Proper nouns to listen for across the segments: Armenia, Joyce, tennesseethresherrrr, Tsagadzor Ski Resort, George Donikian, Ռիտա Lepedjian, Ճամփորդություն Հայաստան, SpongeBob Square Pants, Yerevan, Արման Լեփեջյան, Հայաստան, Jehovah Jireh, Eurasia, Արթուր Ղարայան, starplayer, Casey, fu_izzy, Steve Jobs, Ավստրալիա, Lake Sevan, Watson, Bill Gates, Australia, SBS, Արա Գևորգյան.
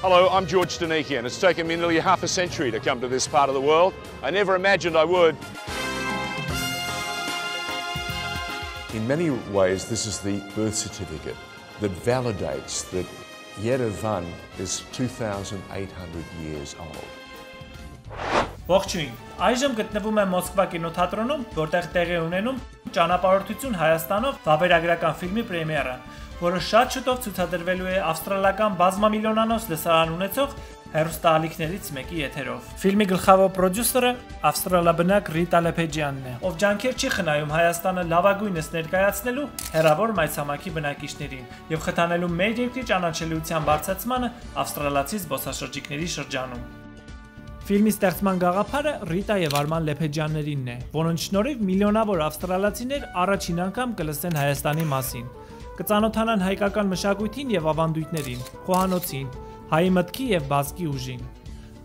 Hello, I'm George Donikian. It's taken me nearly half a century to come to this part of the world. I never imagined I would. In many ways, this is the birth certificate that validates that Yerevan is 2,800 years old. Ողջույն, այժմ գտնվում եմ Մոսկվա կինոթատրոնում, որտեղ տեղի ունենում ճանապարհորդություն Հայաստանով վավերագրական ֆիլմի պրեմիերան, որը շատ շուտով ցուցադրվելու է ավստրալական բազմամիլիոնանոց լսարան ունեցող հեռուստաալիքներից մեկի եթերով։ Ֆիլմի գլխավոր պրոդյուսերը ավստրալաբնակ Ռիտա Lepedjian-ն է, ով ջանքեր չի խնայում Հայաստանը լավագույնս ներկայացնելու հեռավոր մայրցամաքի բնակիչներին եւ խթանելու մեր երկրի ճանաչելիության բարձրացմանը ավստրալացի զբոսաշրջիկների շրջանում։ Ֆիլմի ստեղծման գաղափարը Ռիտա եւ Արման Լեփեջյաններինն է, որոնց շնորհիվ միլիոնավոր ավստրալացիներ առաջին անգամ կլսեն Հայաստանի մասին, կծանոթանան հայկական մշակույթին եւ ավանդույթներին, խոհանոցին, հայի մտքի եւ բազկի ուժին։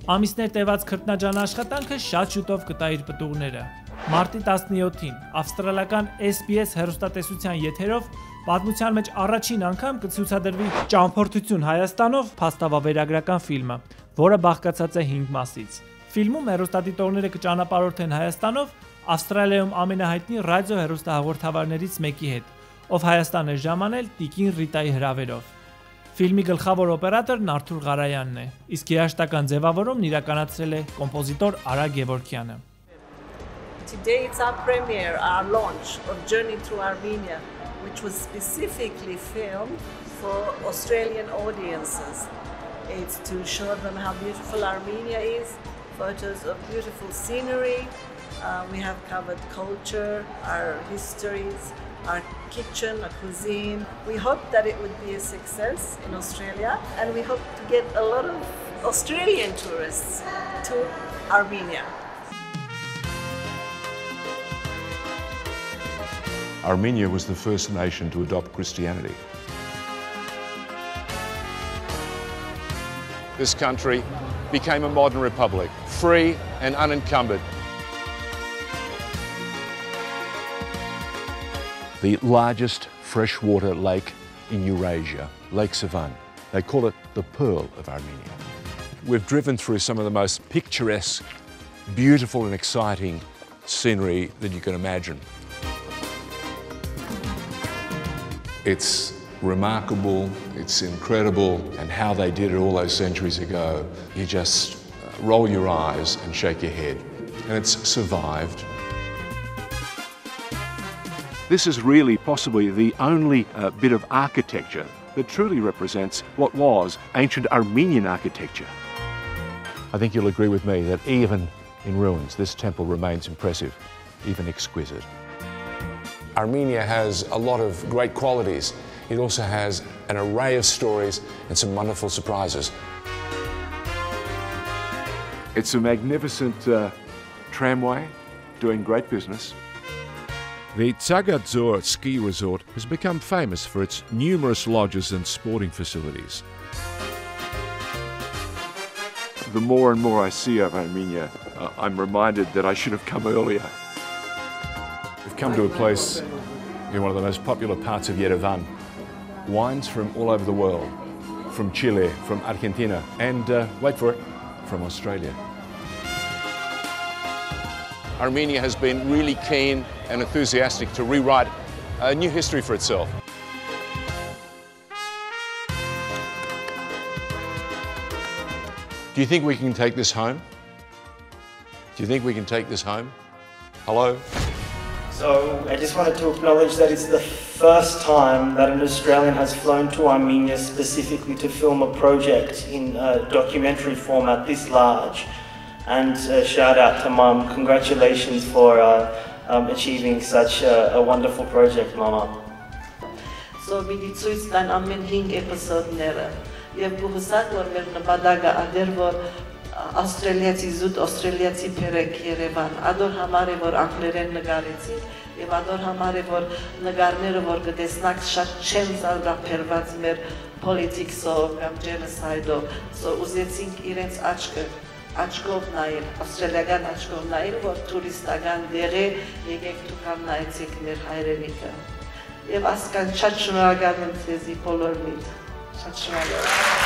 Ամիսներ տևած քրտնաջան աշխատանքը շատ շուտով կտա իր պտուղները։ Մարտի 17-ին ավստրալական SBS հեռուստատեսության եթերով պատմության մեջ առաջին անգամ կցուցադրվի ճամփորդություն Հայաստանով փաստավավերագրական ֆիլմը, որը բաղկացած է 5 մասից։ Ֆիլմում հեռուստադիտողները կճանապարհորդեն Հայաստանով Ավստրալիայում ամենահայտնի ռադիո հեռուստահաղորդավարներից մեկի հետ, ով Հայաստան է ժամանել տիկին Ռիտայի հրավերով։ Ֆիլմի գլխավոր օպերատորն Արթուր Ղարայանն է, իսկ երաժշտական ձևավորումն իրականացրել է կոմպոզիտոր Արա Գևորգյանը։ Today it's our premiere, our launch of Journey Through Armenia, which was specifically filmed for Australian audiences. It's to show them how beautiful Armenia is, photos of beautiful scenery. We have covered culture, our histories, our kitchen, our cuisine. We hope that it would be a success in Australia, and we hope to get a lot of Australian tourists to Armenia. Armenia was the first nation to adopt Christianity. This country became a modern republic, free and unencumbered. The largest freshwater lake in Eurasia, Lake Sevan. They call it the Pearl of Armenia. We've driven through some of the most picturesque, beautiful and exciting scenery that you can imagine. It's remarkable, it's incredible, and how they did it all those centuries ago, you just roll your eyes and shake your head. And it's survived. This is really possibly the only bit of architecture that truly represents what was ancient Armenian architecture. I think you'll agree with me that even in ruins, this temple remains impressive, even exquisite. Armenia has a lot of great qualities. It also has an array of stories and some wonderful surprises. It's a magnificent tramway doing great business. The Tsagadzor Ski Resort has become famous for its numerous lodges and sporting facilities. The more and more I see of Armenia, I'm reminded that I should have come earlier. We've come to a place in one of the most popular parts of Yerevan. Wines from all over the world, from Chile, from Argentina, and wait for it, from Australia. Armenia has been really keen and enthusiastic to rewrite a new history for itself. Do you think we can take this home? Do you think we can take this home? Hello? So I just wanted to acknowledge that it's the first time that an Australian has flown to Armenia specifically to film a project in a documentary format this large. And a shout out to Mum. Congratulations for achieving such a wonderful project, Mama. So we did suits and Armen Hing episode never. We have Buhusat or Badaga Adervo. Australiaci zut, Australiaci perek Yerevan. Ador hamare vor angleren nagaretsi, ev ador hamare vor nagarnere vor gdesnak shat chen zarda pervats mer politicsov gam genocideov. So uzetsink irents achkov nail, Australiagan achkov nail vor turistagan dere yegek tukam naetsik mer hayrenika. Ev askan shat shunargan tsezi polormit. Shat shunargan.